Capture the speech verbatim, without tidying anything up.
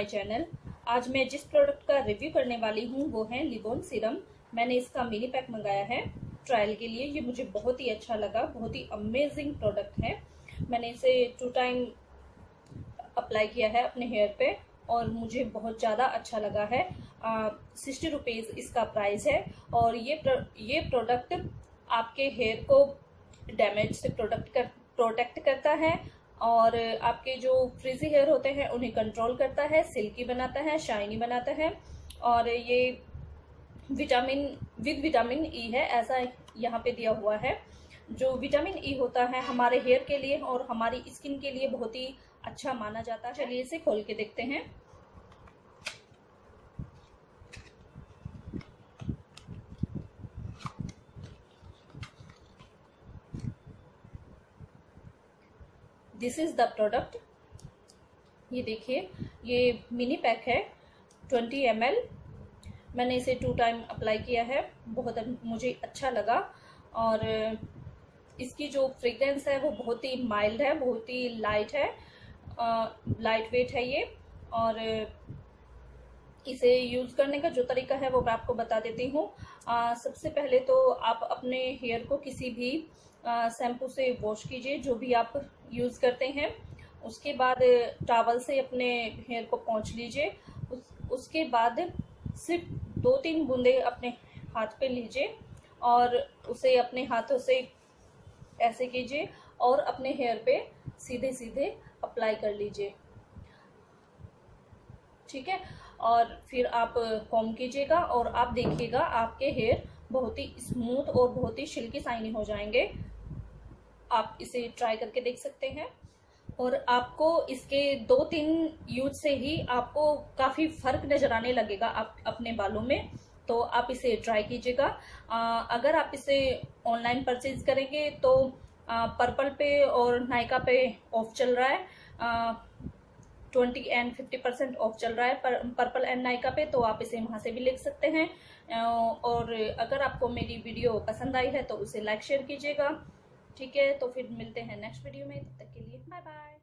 My channel. आज मैं जिस प्रोडक्ट का रिव्यू करने वाली हूँ वो है लिवोन सीरम। मैंने इसका मिनी पैक मंगाया है ट्रायल के लिए। ये मुझे बहुत ही अच्छा लगा, बहुत ही अमेजिंग प्रोडक्ट है। मैंने इसे टू टाइम अप्लाई किया है अपने हेयर पे और मुझे बहुत ज़्यादा अच्छा लगा है। सिक्सटी रुपीज़ इसका प्राइस है और ये प्र, ये प्रोडक्ट आपके हेयर को डैमेज से प्रोडक्ट कर प्रोटेक्ट करता है और आपके जो फ्रिजी हेयर होते हैं उन्हें कंट्रोल करता है, सिल्की बनाता है, शाइनी बनाता है। और ये विटामिन विद विटामिन ई है, ऐसा यहाँ पे दिया हुआ है। जो विटामिन ई होता है हमारे हेयर के लिए और हमारी स्किन के लिए बहुत ही अच्छा माना जाता है। चलिए इसे खोल के देखते हैं। This is the product. ये देखिए, ये मिनी पैक है ट्वेंटी एम एल। मैंने इसे टू टाइम अप्लाई किया है, बहुत मुझे अच्छा लगा। और इसकी जो फ्रेग्रेंस है वो बहुत ही माइल्ड है, बहुत ही लाइट है, लाइट वेट है ये। और इसे यूज़ करने का जो तरीका है वो मैं आपको बता देती हूँ। सबसे पहले तो आप अपने हेयर को किसी भी शैम्पू से वॉश कीजिए जो भी आप यूज़ करते हैं। उसके बाद टॉवल से अपने हेयर को पोंछ लीजिए। उस, उसके बाद सिर्फ दो तीन बूंदे अपने हाथ पे लीजिए और उसे अपने हाथों से ऐसे कीजिए और अपने हेयर पे सीधे सीधे अप्लाई कर लीजिए, ठीक है। और फिर आप कॉम्ब कीजिएगा और आप देखिएगा आपके हेयर बहुत ही स्मूथ और बहुत ही सिल्की शाइनी हो जाएंगे। आप इसे ट्राई करके देख सकते हैं। और आपको इसके दो तीन यूज से ही आपको काफ़ी फर्क नज़र आने लगेगा आप अपने बालों में, तो आप इसे ट्राई कीजिएगा। अगर आप इसे ऑनलाइन परचेज करेंगे तो आ, पर्पल पे और नायका पे ऑफ चल रहा है, आ, twenty and fifty percent off चल रहा है पर, पर्पल एंड नायका पे, तो आप इसे वहाँ से भी ले सकते हैं। और अगर आपको मेरी वीडियो पसंद आई है तो उसे लाइक शेयर कीजिएगा, ठीक है। तो फिर मिलते हैं नेक्स्ट वीडियो में, तब तक के लिए बाय बाय।